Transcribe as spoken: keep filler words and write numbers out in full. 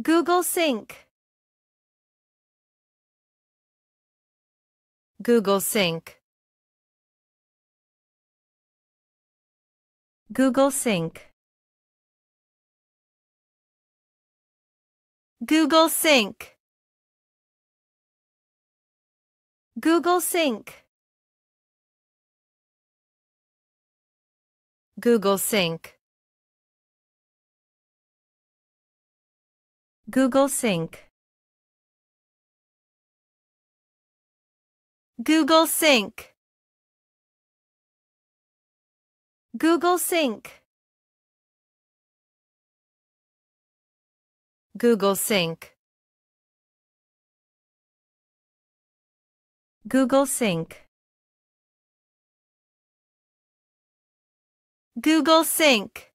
Google Sync. Google Sync. Google Sync. Google Sync. Google Sync. Google Sync. Google Sync. Google Sync. Google Sync. Google Sync. Google Sync. Google Sync.